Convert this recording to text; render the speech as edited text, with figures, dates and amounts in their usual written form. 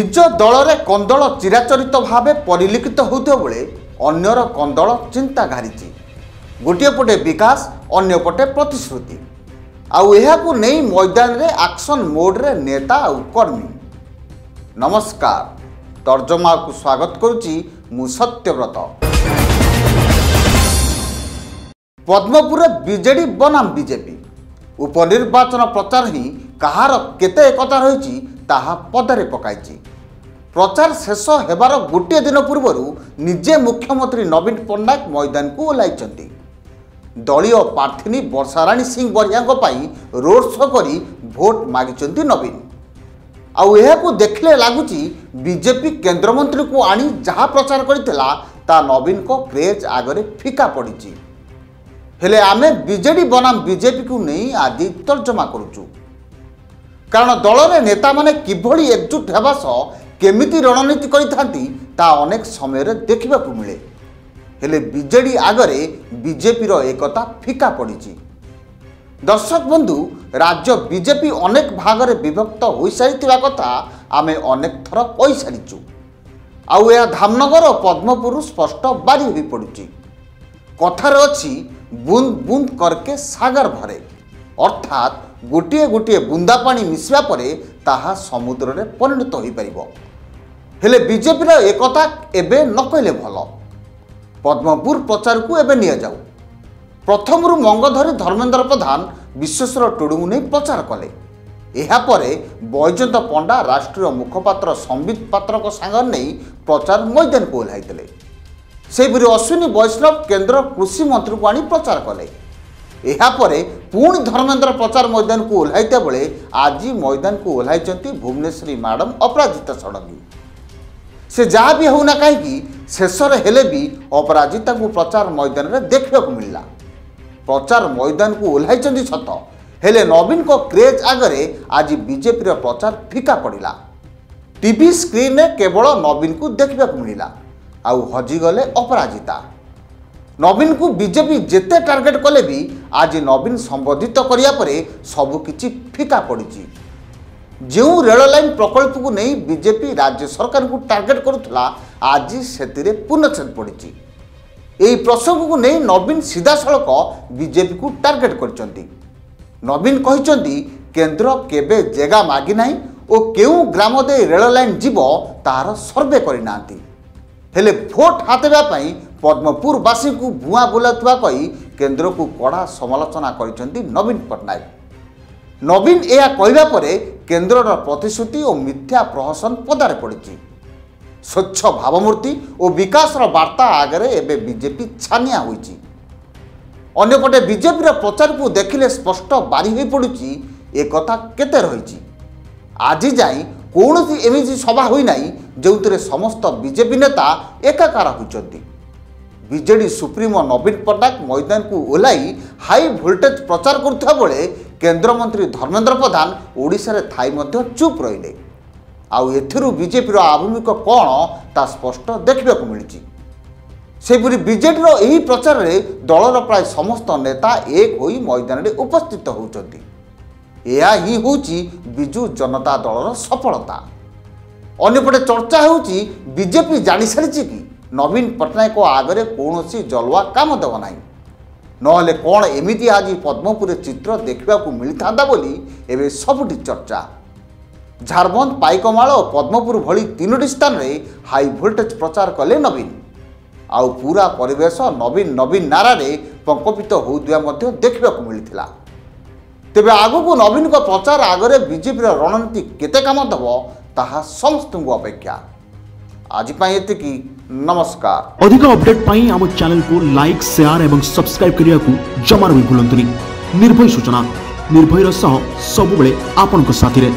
निज दल कंदल चिराचरित भाव परिलक्षित होता बेले अन्यर कंदल चिंता घारी गोटे पटे विकास अन्पटे प्रतिश्रुति आउ नहीं मैदान रे एक्शन मोड रे नेता और कर्मी। नमस्कार, तर्जमा को स्वागत करुची मु सत्यव्रत। पद्मपुर बीजेडी बनाम बीजेपी उपनिर्वाचन प्रचार ही कहार केते एकता रही ताहा पदरे पकाई। प्रचार शेष होबार गोटे दिन पूर्वर निजे मुख्यमंत्री नवीन पट्टनायक मैदान को ओह्ल दलीय प्रार्थिनी वर्षाराणी सिंह बरिहा रोड शो कर भोट मागिंट नवीन। आउ देखले लगुच बीजेपी केन्द्रमंत्री को आनी जहाँ प्रचार करता ता नवीन को क्रेज आगे फिका पड़ी। हेले आमे बीजेडी बनाम बीजेपी को नहीं आदि तर्जमा करुचु, कारण दलरे नेता माने किभली एकजुट हेबा सह केमिति रणनीति करिथांती ता अनेक समय रे देखिबा को मिले। हेले बीजेडी आगरे बीजेपी रो एकता फिका पड़ीची। दर्शक बंधु, राज्य बीजेपी अनेक भागरे विभक्त होई सारिथिबा कथा आमे अनेक थर कहि सारिचु। आउ या धामनगर और पद्मपुर स्पष्ट बारी होई पड़ुची। कथार अच्छी बूंद बूंद करके सागर भरे, अर्थात गोटे गोटे बुंदा पानी मिसवा परे ताहा समुद्र रे परिणत होई परिबो। हेले बीजेपी रो एकता एबे न कहले भल। पद्मपुर प्रचार को एबे निया जाऊ। प्रथम रु मंगधरी धर्मेन्द्र प्रधान विश्वेश्वर टुडुंग ने प्रचार कले। एहा परे बैजयंत पंडा राष्ट्रीय मुखपात्र संबित पात्र को संग नहीं प्रचार मैदान को ओह्ल। सेपरी अश्विनी वैष्णव केंद्र कृषि मंत्री को आनी प्रचार कले। यापर पुणी धर्मेन्द्र प्रचार मैदान को ओह्लता बेले आज मैदान को ओह्ल भुवनेश्वरी मैडम अपराजिता षडंगी। से जहाँ भी होना कहीं शेषर हेले भी अपराजिता को प्रचार मैदान में देखने को मिलला। प्रचार मैदान को ओह्ल सत, हेले नवीन को क्रेज आगे आज बीजेपी प्रचार फिका पड़ा। टीवी स्क्रीन में केवल नवीन को देखने को मिलला। आउ हजिगले अपराजिता। नवीन को बीजेपी जेते टार्गेट कले भी आज नवीन संबोधित करिया परे सबकिछि फिका पड़ी। जो रेल लाइन प्रकल्प को नहीं बीजेपी राज्य सरकार को टार्गेट करुला आज से पूर्णछेद पड़ी। यही प्रसंग को नहीं नवीन सीधासख बीजेपी को टार्गेट कर। नवीन कहते केन्द्र केबे जेगा मागी नाही और क्यों ग्राम दे रेल लाइन जीव तार सर्वे करना। हेले भोट हातेबा पई पद्मपुरवासी को भुआ बुलातुआ कही केंद्र को कड़ा समालोचना करिसेंती नवीन पट्टनायक। नवीन एया कहबा परे केंद्रर प्रतिश्रुति और मिथ्या प्रहसन पदार पड़ी। स्वच्छ भावमूर्ति और विकासर वार्ता आगे एबे बीजेपी छानिया होईची। अन्यपटे बीजेपी प्रचार को देखिले स्पष्ट बारी हो पड़ी एकता केते रहीची। आज जाए कौन सी एमजी सभा होई नाही जो समस्त बीजेपी नेता एकाकार होती। बीजेडी सुप्रीमो नवीन पट्टनायक मैदान को ओह्लाई हाई वोल्टेज प्रचार करुवा बेले केन्द्रमंत्री धर्मेन्द्र प्रधान ओडिशा थाई मध्य चुप रहिले। आउ एथिरु बीजेपी आभिमुख्य कौन ता स्पष्ट देखने को मिली। सेपरी बीजेडी यही प्रचार में दलर प्राय समस्त नेता एक हो मैदान में उपस्थित होती। यह ही होची बिजू जनता दलर सफलता। अन्यपटे चर्चा होची बीजेपी जानी सारी कि नवीन पट्टनायक आगे कौन सी जलवा काम देव ना, नहले कौन एमती आज पद्मपुर चित्र देखा मिलता बोली एवं सबुटी चर्चा। झारखंड पाइकमाल और पद्मपुर भली तीनोटी स्थान में हाई वोल्टेज प्रचार कले नवीन। आउ पूरा परिवेश नवीन नवीन नारा पंकपित होता देखा मिलता। तेबे आगो को नवीन को प्रचार आगे बीजेपी रणनीति केते काम दब ताहा समस्त अपेक्षा। आज की नमस्कार। अधिक अपडेट पाई आम चैनल को लाइक शेयर एवं सब्सक्राइब करिया को जमार भी भूलंतुनी। निर्भय सूचना निर्भयर सह सबुबले आपन को साथी रे।